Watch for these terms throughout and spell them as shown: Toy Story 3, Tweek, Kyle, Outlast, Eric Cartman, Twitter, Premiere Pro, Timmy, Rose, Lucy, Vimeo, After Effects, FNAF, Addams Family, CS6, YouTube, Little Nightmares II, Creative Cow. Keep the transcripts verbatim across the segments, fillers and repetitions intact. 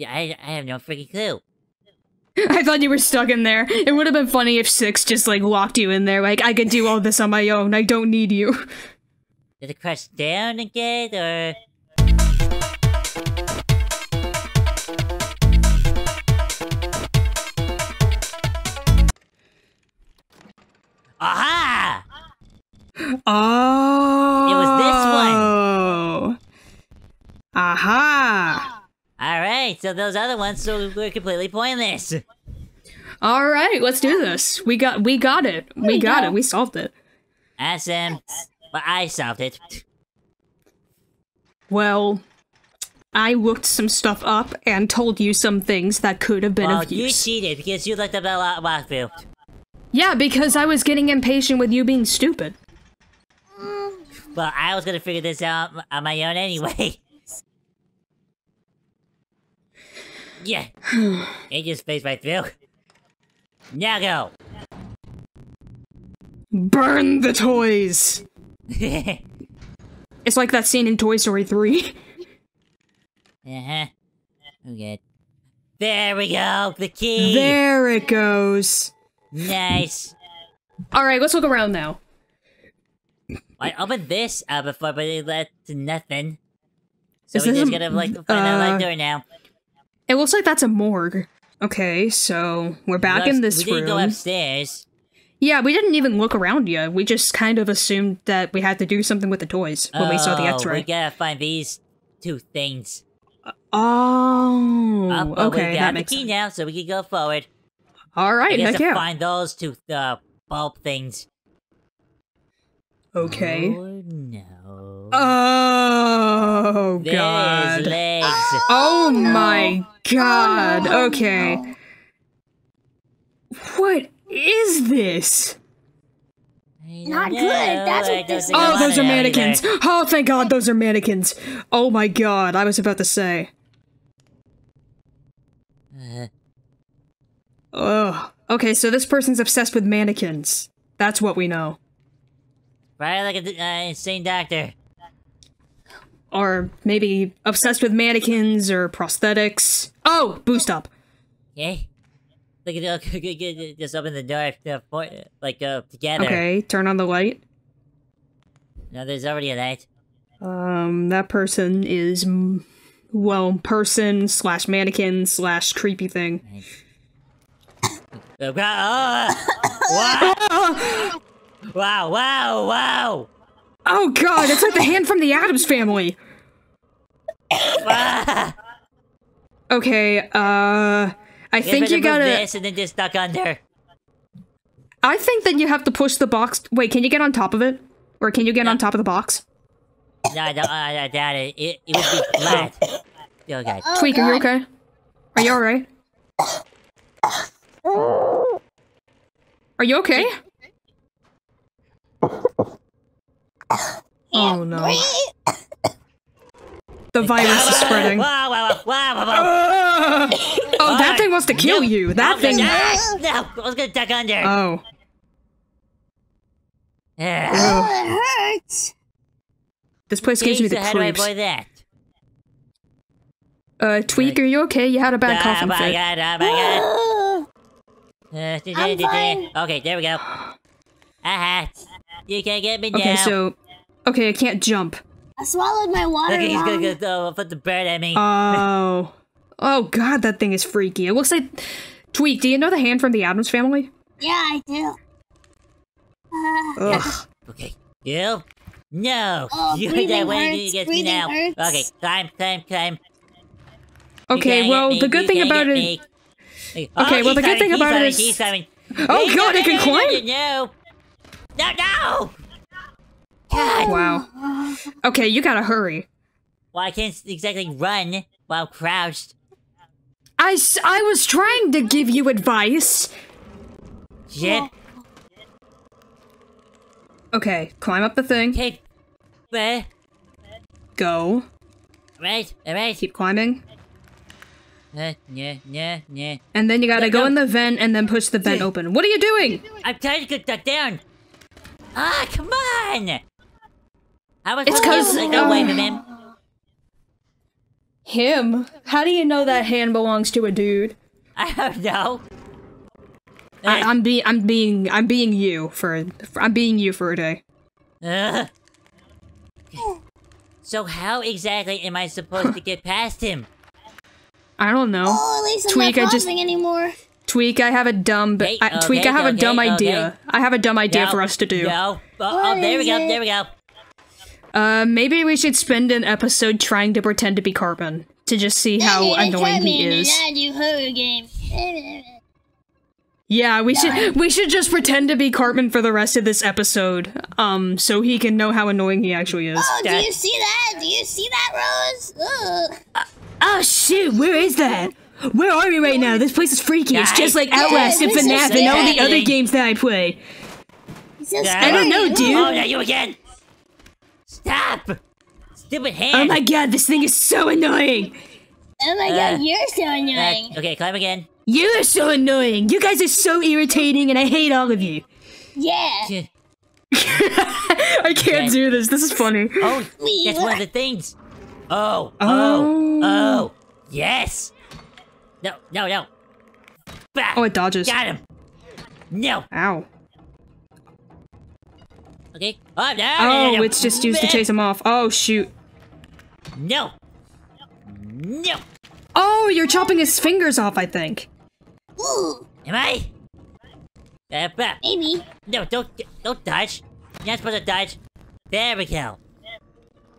Yeah, I, I have no freaking clue. I thought you were stuck in there. It would have been funny if Six just, like, locked you in there. Like, I could do all this on my own. I don't need you. Did it crash down again, or...? Aha! Oh! It was this one! Aha! Alright, so those other ones so were completely pointless. Alright, let's do this. We got we got it. We got it. We solved it. Awesome. Well, I solved it. Well, I looked some stuff up and told you some things that could have been well, of use. You cheated because you looked up a lot walkthrough. Yeah, because I was getting impatient with you being stupid. Well, I was going to figure this out on my own anyway. Yeah, it just phased right through. Now go! Burn the toys! It's like that scene in Toy Story three. Uh-huh. Okay. There we go! The key! There it goes! Nice! Alright, let's look around now. I opened this uh, before, but it led to nothing. So Is we just gotta like, find uh, out like door now. It looks like that's a morgue. Okay, so we're back in this room. We didn't go upstairs. Yeah, we didn't even look around yet. We just kind of assumed that we had to do something with the toys when we saw the X-ray. Oh, we gotta find these two things. Oh, okay, that makes sense. We got the key now, so we can go forward. All right, heck yeah. We have to find those two uh, bulb things. Okay. Oh, no. Oh, God. There's legs. Oh, my God. Okay. What is this? Not good. That's what this is. Oh, those are mannequins. Oh, thank God those are mannequins. Oh, my God. I was about to say. Oh. Okay, so this person's obsessed with mannequins. That's what we know. Right, like an uh, insane doctor. Or maybe obsessed with mannequins or prosthetics. Oh! Boost up! Okay. Look at just open the door to point, like, uh, together. Okay, turn on the light. No, there's already a light. Um, that person is, well, person slash mannequin slash creepy thing. Nice. Oh, God! Oh! What? Wow, wow, wow! Oh God, it's like the hand from the Addams Family! Ah. Okay, uh... I you think you gotta... This and then just duck under. I think that you have to push the box... Wait, can you get on top of it? Or can you get no. on top of the box? No, I, don't, I doubt it. It, it would be flat. Okay. Oh, Tweek, are you okay? Are you alright? Are you okay? Oh no. The virus is spreading. Whoa, whoa, whoa, whoa, whoa. Oh, oh, that thing wants to kill no, you. That no, thing. No, no, I was gonna duck under. Oh. Yeah. Oh, it hurts. This place gives me the creeps. How do I buy that? Uh, Tweek, are you okay? You had a bad oh, coughing fit. God, oh my God. I'm fine. Okay, there we go. Aha. You can't get me down. Okay, so... Okay, I can't jump. I swallowed my water. Okay, he's gonna go put the bird at me. Oh. Oh, God, that thing is freaky. It looks like... Tweek, do you know the hand from the Addams Family? Yeah, I do. Uh, Ugh. Okay. You? No. Oh, you that way you get me now. Hurts. Okay, climb, climb, climb. Okay, well, the good thing about it... Okay, well, the good thing about it is... Oh, God, it can climb? No. No, no! God. Wow. Okay, you gotta hurry. Well, I can't exactly run while crouched. I, I was trying to give you advice. Shit. Okay, climb up the thing. Okay. Where? Go. Alright, alright. Keep climbing. Uh, yeah, yeah, yeah. And then you gotta no, go no. in the vent and then push the vent open. What are you doing? I'm trying to get that down. Ah, come on! I was it's cause... Like, no uh, way, man. Him? How do you know that hand belongs to a dude? I don't know. I, I'm being, I'm being, I'm being you for, for, I'm being you for a day. Uh, so how exactly am I supposed to get past him? I don't know. Oh, at least I'm Tweek, not pausing anymore. Tweek, I have a dumb, hey, I, okay, Tweek, I have okay, a dumb okay. idea. I have a dumb idea no, for us to do. No. Oh, oh there we go, it? there we go. Uh, maybe we should spend an episode trying to pretend to be Cartman to just see how yeah, annoying he is. Yeah, we should we should just pretend to be Cartman for the rest of this episode, um, so he can know how annoying he actually is. Oh, do you see that? Do you see that, Rose? Uh, oh shoot, where is that? Where are we right now? This place is freaky. It's just like Outlast yeah, and FNAF and all the other games that I play. I don't know, dude. Oh, yeah, you again. Stop! Stupid hand! Oh my god, this thing is so annoying! Oh my uh, god, you're so annoying! Uh, okay, climb again. You are so annoying! You guys are so irritating and I hate all of you! Yeah! I can't okay. do this, this is funny. Oh, that's one of the things! Oh, oh, oh, oh. Yes! No, no, no! Bah. Oh, it dodges. Got him! No! Ow. Okay. Oh, no, oh no, no, no. It's just used to chase him off. Oh, shoot. No. No. Oh, you're chopping his fingers off, I think. Ooh. Am I? Uh, Maybe. No, don't, don't dodge. You're not supposed to dodge. There we go.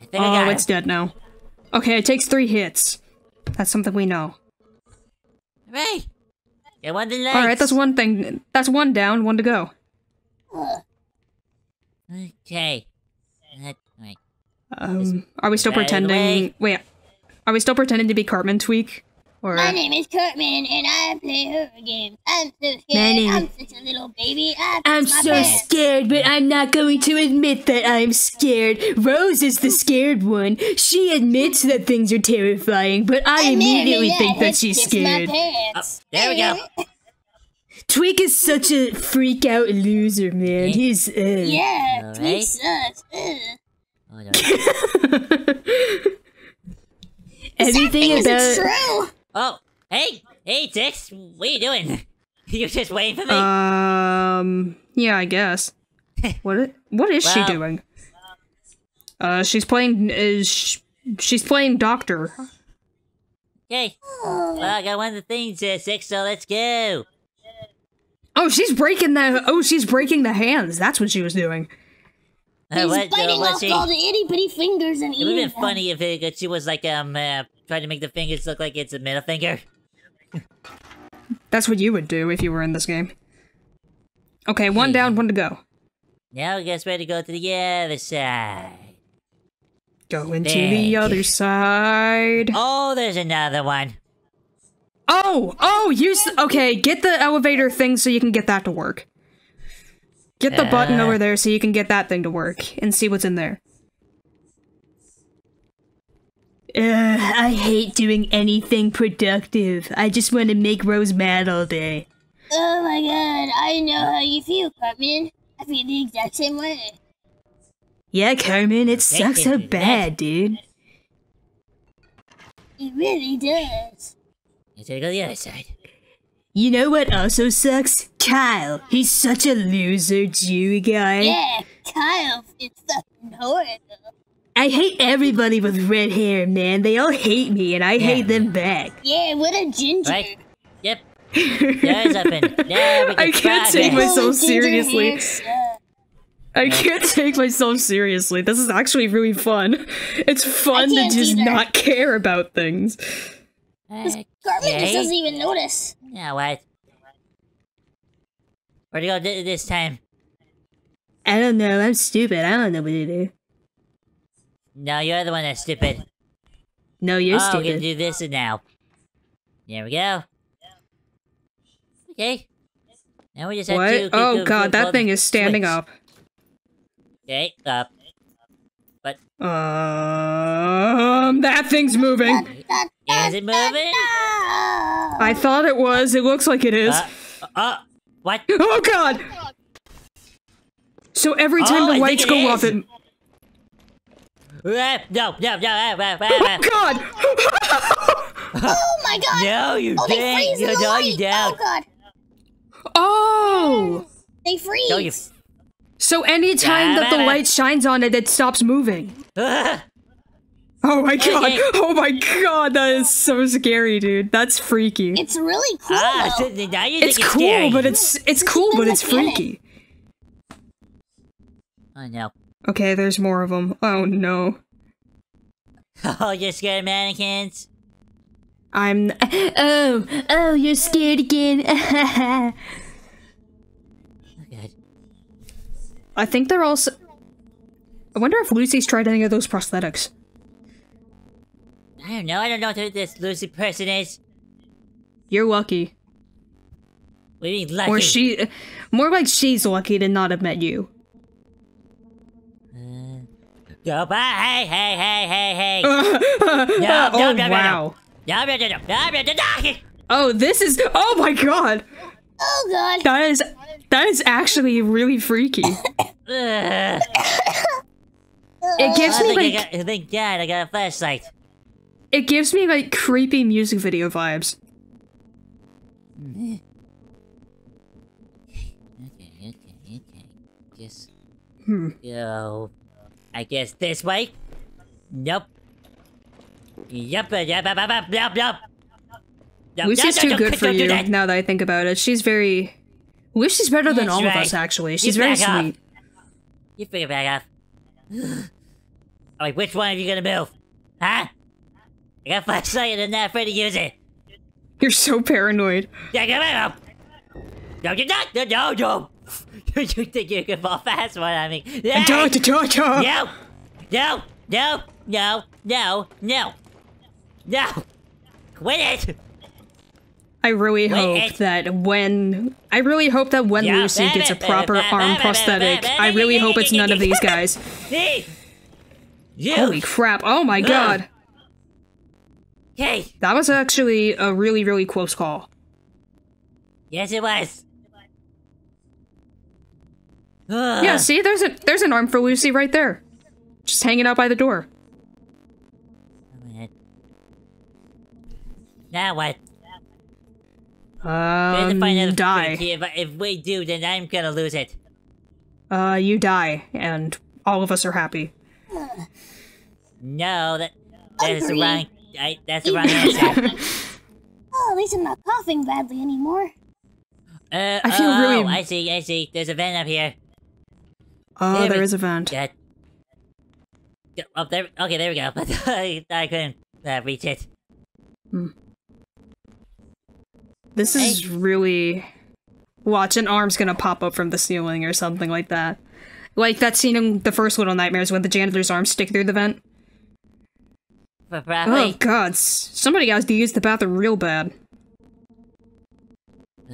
I think oh, I got it's him. dead now. Okay, it takes three hits. That's something we know. Alright. Alright, that's one thing. That's one down, one to go. Ugh. Okay. Uh, right. Um, are we still pretending? Wait, are we still pretending to be Cartman, Tweek? Or my name is Cartman, and I play horror games. I'm so scared. I'm such a little baby. I I'm so pants. scared, but I'm not going to admit that I'm scared. Rose is the scared one. She admits that things are terrifying, but I, I immediately that. think that it's she's scared. Oh, there we go. Tweek is such a freak out loser, man. Okay. He's uh, yeah, right. Tweek sucks. Uh. Everything about is true. Oh, hey, hey, Tix, what are you doing? You're just waiting for me. Um, yeah, I guess. What? Is, what is well, she doing? Uh, she's playing. Is sh she's playing doctor? Okay. Well, I got one of the things, uh, Tix. So let's go. Oh, she's breaking the- oh, she's breaking the hands. That's what she was doing. He's uh, what, biting uh, what off she, all the itty-bitty fingers and eating them. It would've been funny if it, she was, like, um, uh, trying to make the fingers look like it's a middle finger. That's what you would do if you were in this game. Okay, one yeah. down, one to go. Now I guess we're ready to go to the other side. Going Back. to the other side. Oh, there's another one. Oh! Oh! Use- okay, get the elevator thing so you can get that to work. Get the uh, button over there so you can get that thing to work, and see what's in there. Ugh, I hate doing anything productive. I just want to make Rose mad all day. Oh my god, I know how you feel, Cartman. I feel the exact same way. Yeah, Cartman, it sucks so bad, dude. It really does. To go to the other side. You know what also sucks? Kyle. He's such a loser Jew guy. Yeah, Kyle is fucking horrible. I hate everybody with red hair, man. They all hate me, and I yeah. hate them back. Yeah, what a ginger. Right. Yep. There's up in there we can I can't take it. myself seriously. I can't take myself seriously. This is actually really fun. It's fun to just either. not care about things. This Cartman just doesn't even notice. Yeah, what? Where do you go this time? I don't know. I'm stupid. I don't know what to do. No, you're the one that's stupid. No, you're oh, stupid. Oh, we can do this now. There we go. Okay. Now we just have what? to. What? Oh god, that thing is standing switch. up. Okay, up. But um, that thing's moving. Is it moving? I thought it was. It looks like it is. Uh, uh what? Oh god! So every time oh, the lights go off, it. No, no, no, no, no, no. Oh, God! Oh, my God! No, you oh, did. You no, you down. Oh, God. Oh! They freeze. No, you... So any time that the light shines on it, it stops moving. Oh, my God. Oh, my God. That is so scary, dude. That's freaky. It's really cool, ah, so now you think it's, it's cool, scary. but it's, it's cool, but it's freaky. Oh, no. Okay, there's more of them. Oh, no. Oh, you're scared of mannequins? I'm... Oh, oh, you're scared again. Oh, God. I think they're also... I wonder if Lucy's tried any of those prosthetics. I don't know. I don't know who this Lucy person is. You're lucky. What do you mean lucky? Or she... More like she's lucky to not have met you. Goodbye. Hey, hey, hey, hey, hey. No, oh, no, no, wow. No, no, no, no, no, no, no. Oh, this is... Oh, my God. Oh, God. That is... That is actually really freaky. It gives me, like... I got, thank God I got a flashlight. It gives me, like, creepy music video vibes. Okay, okay, okay. Guess... Hmm. Yo... I guess this way? Nope. Yup, yup, yup, yup, yup, yup. Lucy's too good for you, now that I think about it. She's very... Lucy's better than all of us, actually. She's very sweet. You figure back off. Like, which one are you gonna move? Huh? I got a flashlight and I'm not afraid to use it. You're so paranoid. Yeah, come on. No, you're not! No, no, no! You think you can fall fast one on me? No! No! No! No! No! No! No! No! Quit it! I really Quit hope it. that when... I really hope that when yeah. Lucy gets a proper arm prosthetic, I really hope it's none of these guys. Holy crap, oh my God! Hey! That was actually a really, really close call. Yes, it was. Yeah, see, there's a there's an arm for Lucy right there, just hanging out by the door. Now what? Um, die. If, if we do, then I'm gonna lose it. Uh, you die, and all of us are happy. No, that that is the wrong. I, that's the wrong answer. Oh, at least I'm not coughing badly anymore. Uh, I feel oh, really. I see, I see. There's a vent up here. Oh, there is a vent. Yeah. Oh, there, okay, there we go. I, I couldn't uh, reach it. Hmm. This is hey. really... Watch, an arm's gonna pop up from the ceiling or something like that. Like that scene in the first Little Nightmares when the janitor's arms stick through the vent. Probably. Oh, God. Somebody has to use the bathroom real bad. Uh,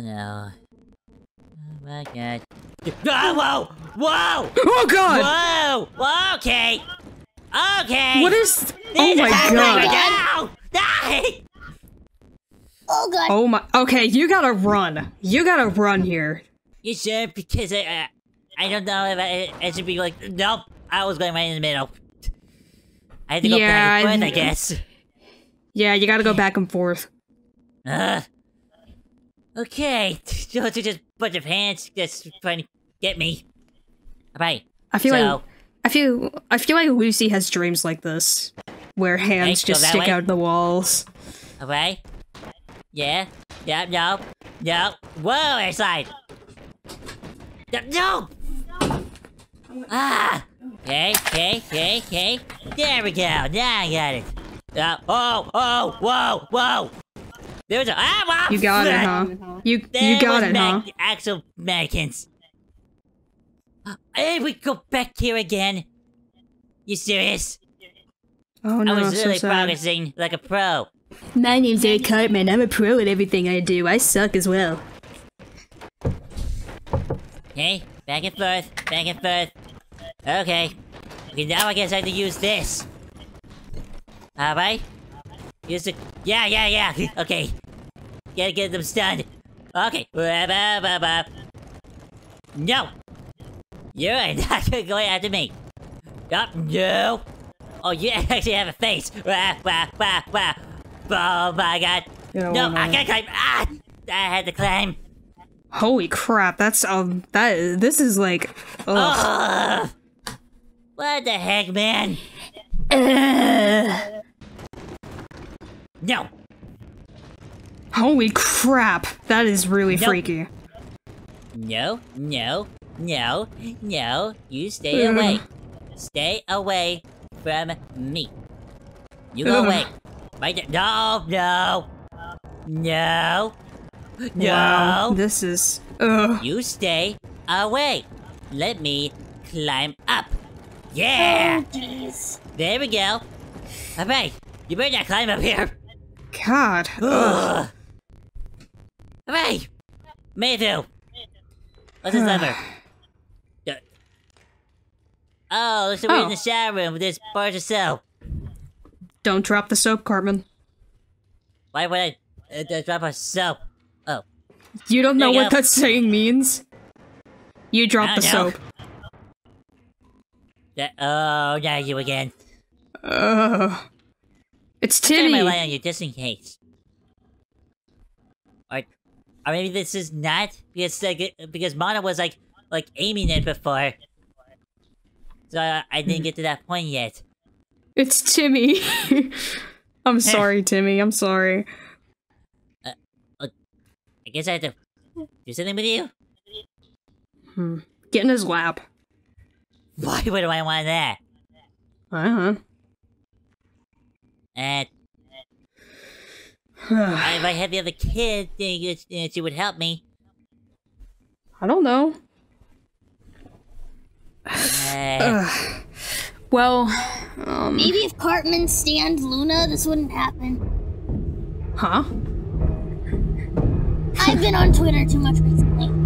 no. Oh, my God. Oh, whoa! Whoa! Oh, God! Whoa! Okay! Okay! What is... This oh, my God! Die! Oh, God! Oh, my... Okay, you gotta run. You gotta run here. You should, because I... Uh, I don't know if I, I should be like... Nope! I was going right in the middle. I had to go yeah, back and forth, I, I guess. Yeah, you gotta go back and forth. Ugh. Okay, those are just a bunch of hands just trying to get me. Alright, I feel so, like I feel I feel like Lucy has dreams like this, where hands just stick way? out of the walls. Alright, yeah, yeah, no, no. Whoa, I slide. No. Ah. Okay, okay, okay, okay. There we go. Now I got it. Uh, oh, oh, whoa, whoa. There was a- ah, wow, you got it, huh? You, you got it, huh? Actual mannequins. Hey, we go back here again? You serious? Oh no, I was really so practicing like a pro. My name's Eric Cartman. I'm a pro at everything I do. I suck as well. Okay, back and forth, back and forth. Okay. Okay, now I guess I have to use this. Alright. Use the- Yeah, yeah, yeah! Okay. Gotta get them stunned. Okay. No! You're not going after me. Oh, no. Oh, you actually have a face. Wah, wah, wah, wah. Oh, my God. Yeah, no, I can't climb. Ah, I had to climb. Holy crap, that's, um, that is, this is like, ugh. Ugh. What the heck, man? Ugh. No. Holy crap, that is really nope. freaky. No, no, no, no, you stay Ugh. away. Stay away from me. You go Ugh. away. Right there. No, no, no. No! Wow, this is... Ugh. You stay away! Let me climb up! Yeah! Oh, there we go! Alright, you better not climb up here! God! Ugh. Alright! Made it through! What's this lever? Oh, so we're oh. in the shower room with this barge of soap! Don't drop the soap, Cartman. Why would I uh, drop our soap? You don't know what that saying means? You dropped the soap. That, oh, now you again. Uh, it's Timmy! I'm gonna lie on you just in case. Or, or maybe this is not, because like, because Mana was like, like aiming it before. So I, I didn't get to that point yet. It's Timmy! I'm sorry, Timmy, I'm sorry. I guess I have to do something with you? Hmm. Get in his lap. Why would I want that? I don't know. Uh, if I had the other kid, then she would help me. I don't know. Uh, well, um... maybe if Cartman stand Luna, this wouldn't happen. Huh? I've been on Twitter too much recently.